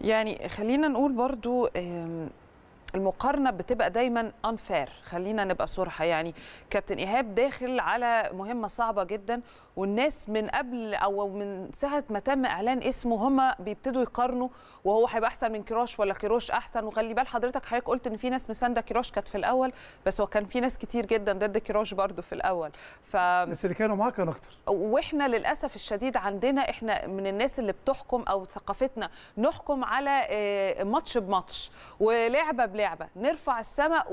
يعني خلينا نقول برضو المقارنه بتبقى دايما unfair، خلينا نبقى صراحه. يعني كابتن ايهاب داخل على مهمه صعبه جدا، والناس من قبل او من ساعه ما تم اعلان اسمه هم بيبتدوا يقارنوا، وهو هيبقى احسن من كيروش ولا كيروش احسن. وخلي بال حضرتك قلت ان في ناس مسانده كيروش كانت في الاول، بس هو كان في ناس كتير جدا ضد كيروش برده في الاول، بس اللي كانوا معاه كان اكتر. واحنا للاسف الشديد عندنا احنا من الناس اللي بتحكم، او ثقافتنا نحكم على ماتش بماتش ولعبه لعبة، نرفع السماء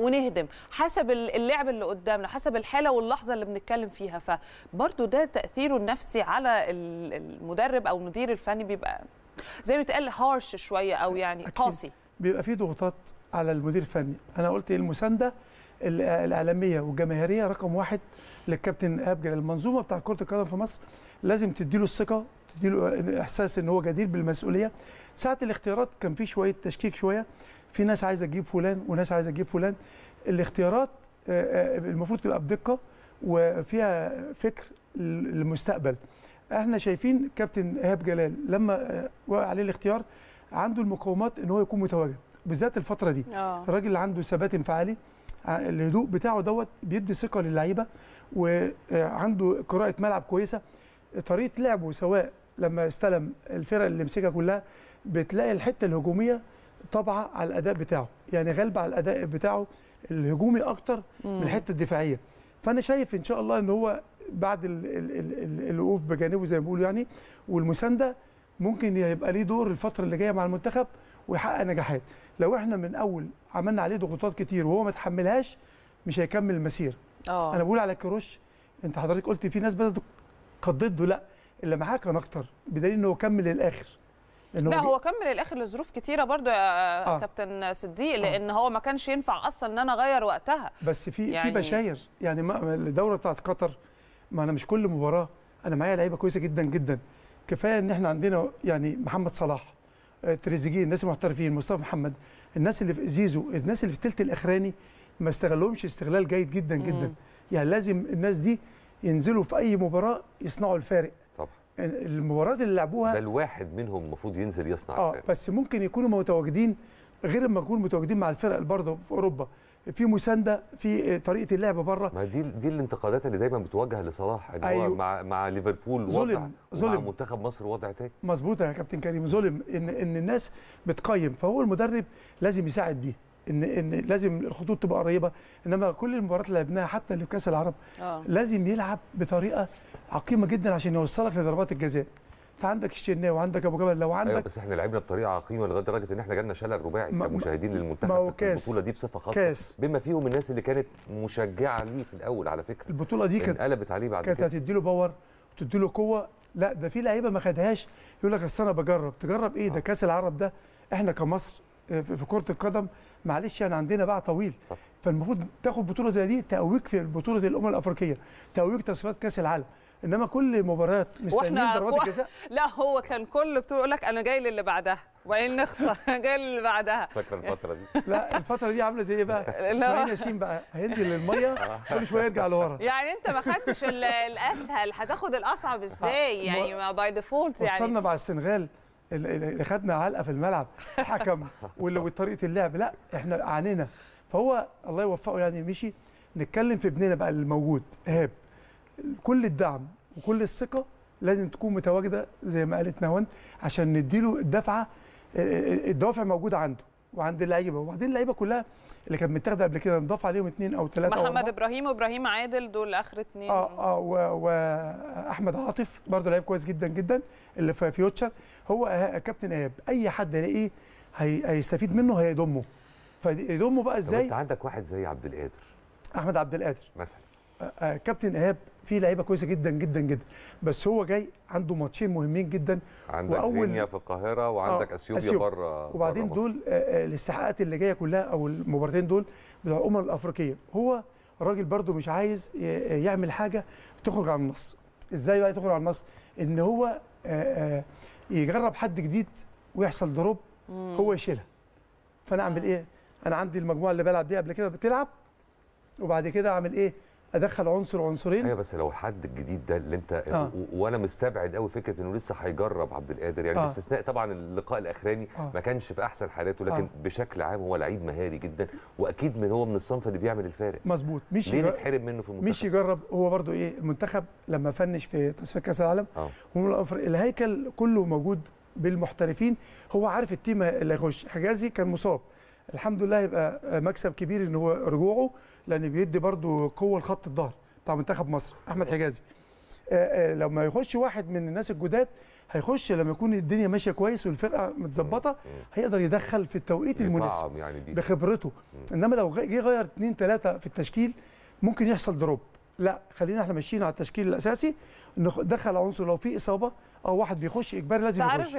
ونهدم حسب اللعب اللي قدامنا، حسب الحالة واللحظة اللي بنتكلم فيها. فبرضو ده تأثيره النفسي على المدرب أو المدير الفني بيبقى زي ما بيتقال هارش شوية، أو يعني قاسي، بيبقى فيه ضغوطات على المدير الفني. أنا قلت المساندة الإعلامية والجماهيرية رقم واحد للكابتن إيهاب جلال. المنظومة بتاع كرة القدم في مصر لازم تديله الثقة، تديله إحساس إن هو جدير بالمسؤولية. ساعة الاختيارات كان فيه شوية تشكيك، شوية في ناس عايزه تجيب فلان وناس عايزه تجيب فلان. الاختيارات المفروض تبقى بدقه وفيها فكر للمستقبل. احنا شايفين كابتن إيهاب جلال لما وقع عليه الاختيار عنده المقومات ان هو يكون متواجد، بالذات الفتره دي. الراجل اللي عنده ثبات انفعالي، الهدوء بتاعه بيدي ثقه للعيبه، وعنده قراءه ملعب كويسه. طريقه لعبه سواء لما استلم الفرق اللي مسكها كلها بتلاقي الحته الهجوميه طبعا على الاداء بتاعه، يعني غالبه على الاداء بتاعه الهجومي اكتر من الحته الدفاعيه. فانا شايف ان شاء الله ان هو بعد الوقوف بجانبه زي ما بيقولوا يعني، والمسانده ممكن يبقى ليه دور الفتره اللي جايه مع المنتخب ويحقق نجاحات. لو احنا من اول عملنا عليه ضغوطات كتير وهو ما تحملهاش مش هيكمل المسيره. انا بقول على كيروش، انت حضرتك قلت في ناس بدات ضده، لا اللي معاه كان اكتر، بدليل ان هو كمل للاخر. لا هو كمل الاخر لظروف كتيره برضو يا كابتن صديق، لان هو ما كانش ينفع اصلا ان انا اغير وقتها. بس في بشاير يعني، الدوره بتاعت قطر، ما انا مش كل مباراه انا معايا لعيبه كويسه جدا جدا. كفايه ان احنا عندنا يعني محمد صلاح، تريزيجيه، الناس المحترفين، مصطفى محمد، الناس اللي في زيزو، الناس اللي في الثلث الاخراني ما استغلهمش استغلال جيد جدا جدا. يعني لازم الناس دي ينزلوا في اي مباراه يصنعوا الفارق. المباريات اللي لعبوها بل واحد منهم المفروض ينزل يصنع الفرق. بس ممكن يكونوا متواجدين غير ما يكونوا متواجدين مع الفرق برضه في اوروبا، في مسانده، في طريقه اللعب بره. ما دي الانتقادات اللي دايما بتوجه لصلاح، ان هو مع ليفربول ظلم، مع منتخب مصر وضع تاني. مظبوط يا كابتن كريم، ظلم ان الناس بتقيم، فهو المدرب لازم يساعد دي، ان لازم الخطوط تبقى قريبه. انما كل المباريات اللي لعبناها حتى اللي في كاس العرب لازم يلعب بطريقه عقيمه جدا عشان يوصلك لضربات الجزاء. انت عندك الشناوي وعندك ابو جبل، لو عندك بس احنا لعبنا بطريقه عقيمه لغايه درجه ان احنا جالنا شلل رباعي كمشاهدين للمنتخب في البطوله دي بصفه خاصه، بما فيهم الناس اللي كانت مشجعه ليه في الاول. على فكره البطوله دي كانت قلبت عليه بعد كده، كانت هتدي له باور وتدي له قوه. لا ده في لعيبه ما خدهاش، يقول لك اصل انا بجرب. تجرب ايه؟ ده كاس العرب ده احنا كمصر في كرة القدم معلش يعني عندنا باع طويل، فالمفروض تاخد بطولة زي دي تقويك في بطولة الأمم الأفريقية، تقويك تصفيات كأس العالم. إنما كل مباريات مستنيين ضربات الجزاء. لا هو كان كل بطولة يقول لك أنا جاي للي بعدها، وبعدين نخسر أنا جاي للي بعدها. فاكرة الفترة دي؟ لا الفترة دي عاملة زي إيه بقى؟ إسماعيل ياسين بقى هينزل للمية كل شوية يرجع لورا. يعني أنت ما خدتش الأسهل، هتاخد الأصعب إزاي؟ يعني باي ديفولت يعني. وصلنا مع السنغال اللي خدنا علقه في الملعب، حكم وطريقه اللعب، لا احنا عانينا. فهو الله يوفقه يعني مشي. نتكلم في ابننا بقى الموجود إيهاب، كل الدعم وكل الثقه لازم تكون متواجده زي ما قالت نهاوند عشان نديله الدفعه. الدوافع موجوده عنده وعند اللعيبه، وبعدين اللعيبه كلها اللي كانت متاخده قبل كده نضاف عليهم 2 أو 3، محمد ابراهيم وابراهيم عادل، دول اخر 2. واحمد عاطف برضه لعيب كويس جدا جدا اللي في فيوتشر. هو كابتن ايهاب اي حد يلاقيه هيستفيد منه، هيضمه. فيضمه بقى ازاي؟ انت عندك واحد زي احمد عبد القادر مثلا. كابتن ايهاب فيه لعيبه كويسه جدا جدا جدا، بس هو جاي عنده ماتشين مهمين جدا. عندك مينيا في القاهره وعندك أثيوبيا بره، وبعدين دول الاستحقاقات اللي جايه كلها، او المباراتين دول بتوع الامم الافريقيه. هو راجل برده مش عايز يعمل حاجه تخرج عن النص. ازاي بقى تخرج عن النص؟ ان هو يجرب حد جديد ويحصل ضرب هو يشيلها. فانا اعمل ايه؟ انا عندي المجموعه اللي بلعب بيها قبل كده بتلعب، وبعد كده اعمل ايه؟ ادخل عنصر عنصرين. ايوه بس لو الحد الجديد ده اللي انت وانا مستبعد قوي فكره انه لسه هيجرب عبد القادر يعني باستثناء طبعا اللقاء الاخراني ما كانش في احسن حالاته، لكن بشكل عام هو لعيب مهاري جدا واكيد من هو من الصنف اللي بيعمل الفارق. مظبوط. مش ليه يتحرم منه في المنتخب؟ مش يجرب هو برضو ايه المنتخب لما فنش في تصفيات كاس العالم الهيكل كله موجود بالمحترفين، هو عارف التيم اللي هيخش. حجازي كان مصاب، الحمد لله هيبقى مكسب كبير ان هو رجوعه لان بيدي برضو قوه لخط الظهر بتاع منتخب مصر احمد حجازي. لما يخش واحد من الناس الجداد هيخش لما يكون الدنيا ماشيه كويس والفرقه متظبطه هيقدر يدخل في التوقيت المناسب يعني بخبرته. انما لو جه غير 2-3 في التشكيل ممكن يحصل دروب. لا خلينا احنا ماشيين على التشكيل الاساسي، ندخل عنصر لو في اصابه او واحد بيخش اجباري لازم يخش.